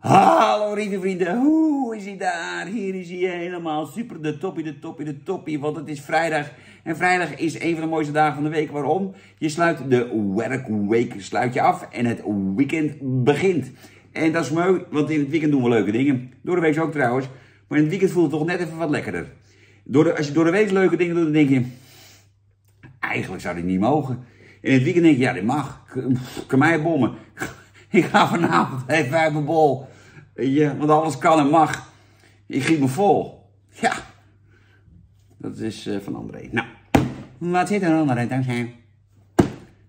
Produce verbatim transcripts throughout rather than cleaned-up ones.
Hallo reviewvrienden, hoe is ie daar? Hier is ie helemaal super, de toppie, de toppie, de toppie, want het is vrijdag. En vrijdag is een van de mooiste dagen van de week. Waarom? Je sluit de work week sluit je af en het weekend begint. En dat is mooi, want in het weekend doen we leuke dingen. Door de week ook trouwens, maar in het weekend voelt het toch net even wat lekkerder. Door de, als je door de week leuke dingen doet, dan denk je, eigenlijk zou dit niet mogen. In het weekend denk je, ja dit mag, kan mij bommen. Ik ga vanavond even uit mijn bol. Ja, want alles kan en mag. Ik giet me vol. Ja. Dat is uh, van André. Nou. Wat zit er onder het zijn?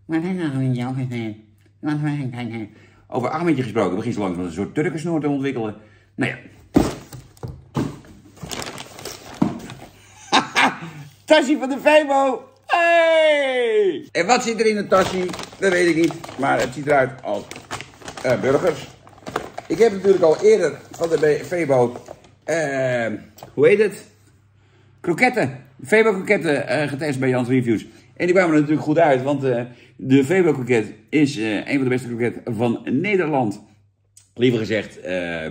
Wat is er in jouw gezicht? Wat is er in Over Ahmedje gesproken. Begint zo langzaam een soort Turkensnoor te ontwikkelen. Nou ja. Tasje van de FEBO. Hey! En wat zit er in een tasje? Dat weet ik niet. Maar het ziet eruit als... Uh, burgers. Ik heb natuurlijk al eerder van de FEBO, uh, hoe heet het? Kroketten. FEBO kroketten uh, getest bij Jans Reviews. En die kwamen er natuurlijk goed uit, want uh, de FEBO kroket is uh, een van de beste kroketten van Nederland. Liever gezegd, uh,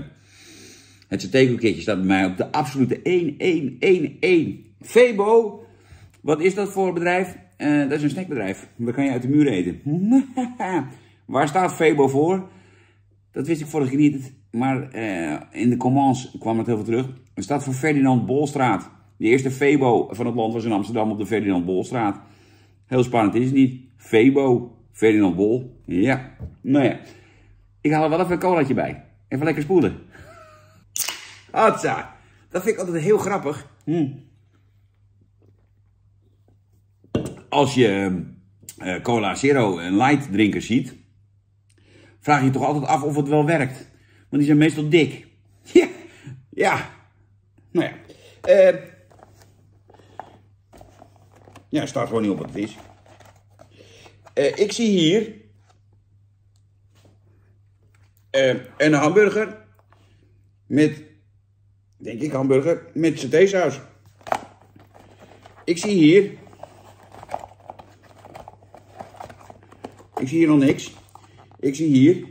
het saté-kroketje staat bij mij op de absolute één één één één. FEBO, wat is dat voor een bedrijf? Uh, dat is een snackbedrijf. Daar kan je uit de muur eten. Waar staat FEBO voor? Dat wist ik vorige keer niet, maar uh, in de comments kwam het heel veel terug. Het staat voor Ferdinand Bolstraat. De eerste FEBO van het land was in Amsterdam op de Ferdinand Bolstraat. Heel spannend is het niet. FEBO, Ferdinand Bol. Ja, nou ja. Ik haal er wel even een colaatje bij. Even lekker spoelen. Hatsa. Dat vind ik altijd heel grappig. Hm. Als je uh, cola zero en light drinken ziet... vraag je toch altijd af of het wel werkt. Want die zijn meestal dik. Ja. Ja. Nou ja. Uh. Ja, staat gewoon niet op wat het is. Uh, ik zie hier... Uh, een hamburger. Met... Denk ik hamburger. Met satésaus. Ik zie hier... Ik zie hier nog niks. Ik zie hier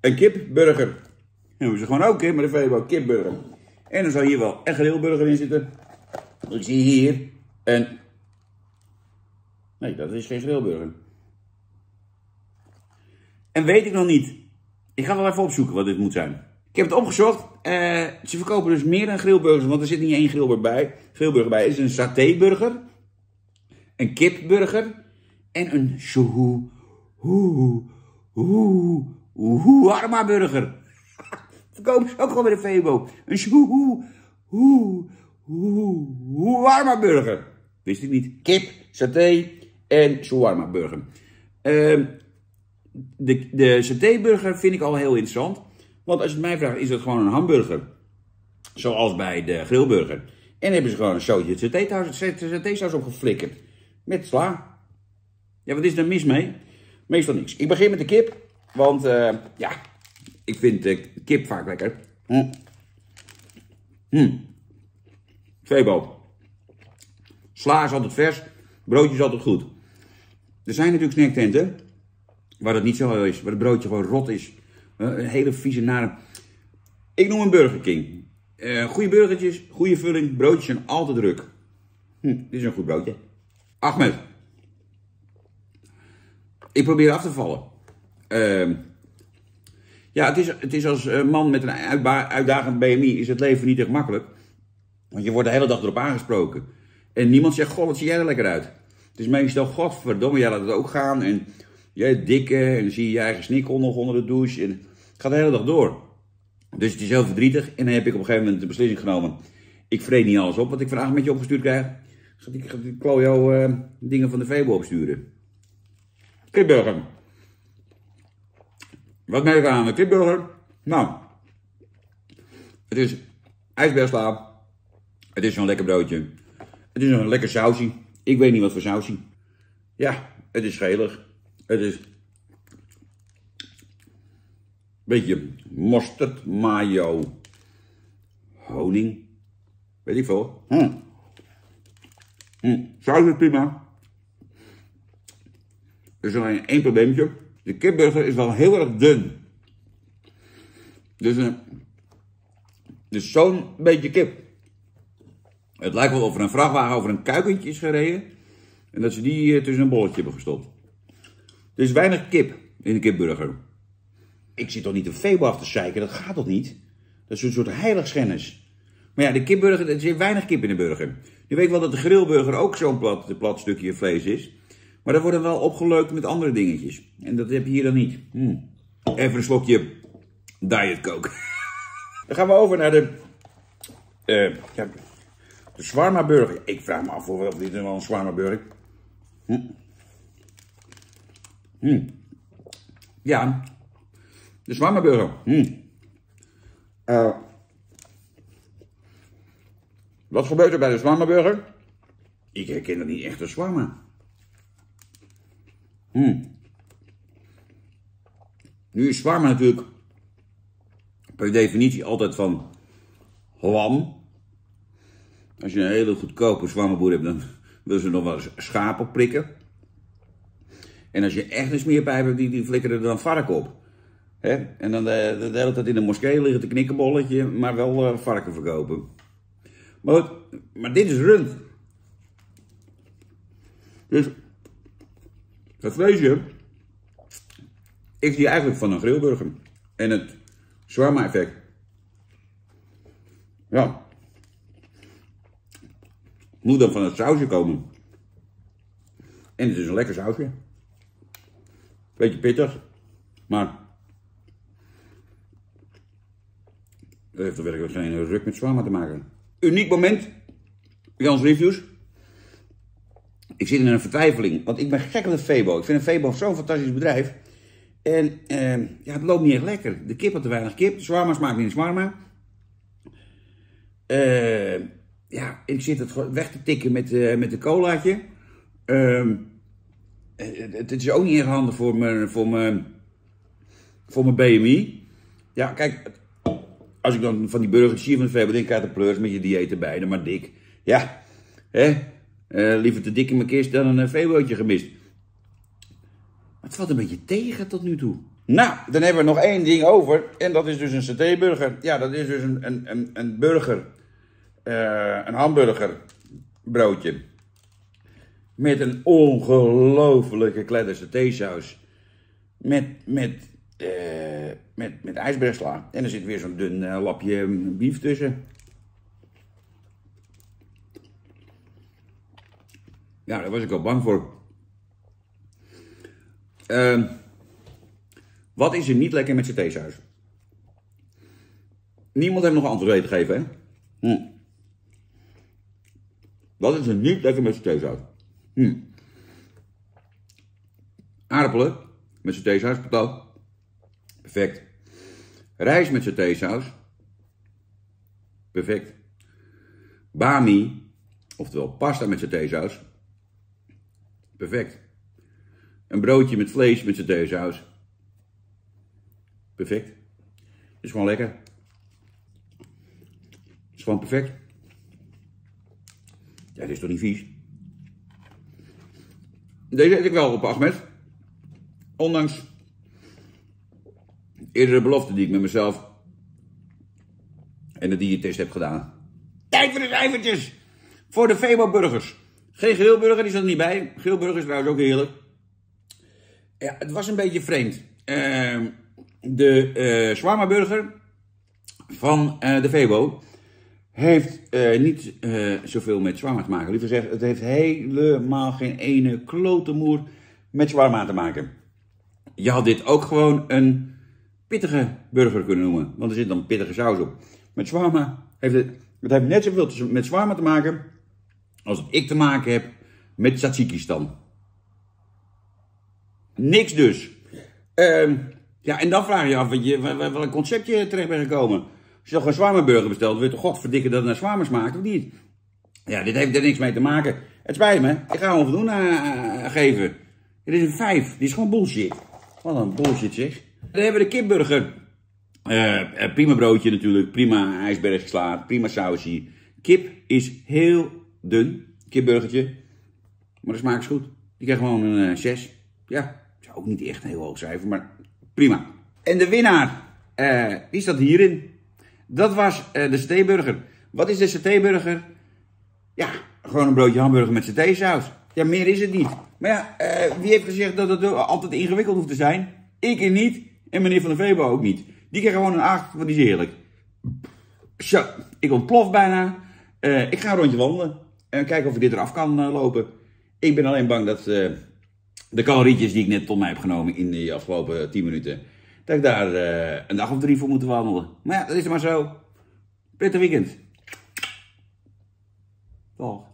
een kipburger. En dan hebben ze gewoon ook kip, maar dan hebben we ook kipburger. En dan zal hier wel een grillburger in zitten. Ik zie hier een... Nee, dat is geen grillburger. En weet ik nog niet. Ik ga wel even opzoeken wat dit moet zijn. Ik heb het opgezocht. Uh, ze verkopen dus meer dan grillburgers, want er zit niet één grillburger bij. Grillburger bij is een satéburger, een kipburger en een shohu. Oeh, oeh, oeh, arma burger. Verkopen ze ook gewoon bij de FEBO. Een shoehoe, oeh, oeh, oeh, arma burger. Wist ik niet. Kip, saté en shawarma burger. Uh, de de satéburger vind ik al heel interessant. Want als je het mij vraagt, is dat gewoon een hamburger. Zoals bij de grillburger. En hebben ze gewoon een zootje satésaus opgeflikkerd. Met sla. Ja, wat is er mis mee? Meestal niks. Ik begin met de kip, want uh, ja, ik vind de kip vaak lekker. Mm. Mm. FEBO. Sla is altijd vers, broodje is altijd goed. Er zijn natuurlijk snacktenten waar dat niet zo is, waar het broodje gewoon rot is. Een hele vieze nare. Ik noem een Burger King. Uh, goede burgertjes, goede vulling, broodjes zijn altijd druk. Mm, dit is een goed broodje. Ahmed. Ik probeer af te vallen. Uh, ja, het is, het is als man met een uitdagend B M I is het leven niet echt makkelijk. Want je wordt de hele dag erop aangesproken. En niemand zegt, god, wat zie jij er lekker uit. Het is meestal, godverdomme, jij laat het ook gaan. En jij dikke, en dan zie je je eigen snikkel nog onder de douche. En het gaat de hele dag door. Dus het is heel verdrietig. En dan heb ik op een gegeven moment de beslissing genomen. Ik vreet niet alles op, wat ik vandaag met je opgestuurd krijg. Gaat ik, ik klojo uh, dingen van de FEBO opsturen. Kipburger. Wat merk ik aan de kipburger? Nou, het is ijsbeersla. Het is zo'n lekker broodje. Het is een lekker sausje. Ik weet niet wat voor sausje. Ja, het is gelig. Het is een beetje mosterd, mayo, honing. Weet ik veel. Hm. Hm. Saus is prima. Er is alleen één probleempje. De kipburger is wel heel erg dun. Dus, dus zo'n beetje kip. Het lijkt wel of er een vrachtwagen over een kuikentje is gereden. En dat ze die tussen een bolletje hebben gestopt. Er is weinig kip in de kipburger. Ik zit toch niet een FEBO af te zeiken, dat gaat toch niet? Dat is een soort heiligschennis. Maar ja, de kipburger, er zit weinig kip in de burger. Nu weet ik wel dat de grillburger ook zo'n plat, plat stukje vlees is. Maar dat wordt dan wel opgeleukt met andere dingetjes. En dat heb je hier dan niet. Hm. Even een slokje Diet Coke. Dan gaan we over naar de... Uh, ja, de shawarma burger. Ik vraag me af of dit wel een shawarma burger is. Hm. Hm. Ja. De shawarma burger. Hm. Uh. Wat gebeurt er bij de shawarma burger? Ik herken dat niet echt als shawarma. Hm. Nu is shawarma natuurlijk per definitie altijd van lam. Als je een hele goedkope shawarmaboer hebt, dan wil ze nog wel eens schapen prikken. En als je echt een smeerpijp hebt, die, die flikkeren er dan varken op. Hè? En dan de, de, de hele tijd in de moskee liggen te knikkenbolletje, maar wel uh, varken verkopen. Maar goed, maar dit is rund. Dus dat vleesje, ik zie eigenlijk van een grillburger. En het shawarma effect. Ja. Moet dan van het sausje komen. En het is een lekker sausje. Beetje pittig. Maar dat heeft er werkelijk geen ruk met shawarma te maken. Uniek moment. Jans Reviews. Ik zit in een vertwijfeling. Want ik ben gek op de FEBO. Ik vind een FEBO zo'n fantastisch bedrijf. En eh, ja, het loopt niet echt lekker. De kip had te weinig kip. De shawarma smaakt niet in shawarma. Eh... Ja, ik zit het weg te tikken met, uh, met een colaatje. Uh, het, het is ook niet erg handig voor mijn, voor, mijn, voor mijn B M I. Ja, kijk, als ik dan van die burgers zie van de FEBO, denk ik uit de pleurs met je dieet erbij, dan maar dik. Ja, hè? Uh, liever te dik in mijn kist dan een FEBO'tje gemist. Maar het valt een beetje tegen tot nu toe. Nou, dan hebben we nog één ding over en dat is dus een satéburger. Ja, dat is dus een, een, een, een burger... Uh, een hamburgerbroodje met een ongelofelijke kledder satésaus met, met, uh, met, met ijsbergsla. En er zit weer zo'n dun uh, lapje bief tussen. Ja, daar was ik al bang voor. Uh, wat is er niet lekker met satésaus? Niemand heeft nog een antwoord gegeven, hè? Hm. Dat is een niet lekker met satésaus. Hm. Aardappelen met satésaus, patat. Perfect. Rijst met satésaus. Perfect. Bami, oftewel pasta met satésaus. Perfect. Een broodje met vlees met satésaus. Perfect. Is gewoon lekker. Is gewoon perfect. Ja, dat is toch niet vies? Deze eet ik wel op Ahmed. Ondanks de eerdere belofte die ik met mezelf en de diëtist heb gedaan. Tijd voor de cijfertjes! Voor de FEBO-burgers. Geen grillburger, die zat er niet bij. Grillburger is trouwens ook heerlijk. Ja, het was een beetje vreemd. Uh, de uh, shawarma-burger van uh, de FEBO... heeft uh, niet uh, zoveel met shawarma te maken. Liever gezegd, het heeft helemaal geen ene klote moer met shawarma te maken. Je had dit ook gewoon een pittige burger kunnen noemen. Want er zit dan pittige saus op. Met shawarma heeft het, het heeft net zoveel te, met shawarma te maken als dat ik te maken heb met Tajikistan. Niks dus. Uh, ja, en dan vraag je je af wat je, welk concept je terecht bent gekomen. Als je toch een shawarma burger bestelt, weet je toch godverdikke dat het naar shawarma smaakt, of niet? Ja, dit heeft er niks mee te maken. Het spijt me, ik ga hem onvoldoende uh, geven. Dit is een vijf, dit is gewoon bullshit. Wat een bullshit zeg. Dan hebben we de kipburger. Uh, prima broodje natuurlijk, prima ijsbergsla, prima sausje. Kip is heel dun, kipburgertje. Maar de smaak is goed. Die krijgt gewoon een uh, zes. Ja, dat is ook niet echt een heel hoog cijfer, maar prima. En de winnaar Uh, die staat hierin. Dat was uh, de satéburger. Wat is de satéburger? Ja, gewoon een broodje hamburger met satésaus. Ja, meer is het niet. Maar ja, uh, wie heeft gezegd dat het altijd ingewikkeld hoeft te zijn? Ik niet. En meneer van de FEBO ook niet. Die krijgt gewoon een acht, want die is heerlijk. Zo, ik ontplof bijna. Uh, ik ga een rondje wandelen. En kijken of ik dit eraf kan uh, lopen. Ik ben alleen bang dat uh, de calorietjes die ik net tot mij heb genomen in de afgelopen tien minuten... dat ik daar uh, een dag of drie voor moet wandelen. Maar ja, dat is maar zo. Prettig weekend. Toch.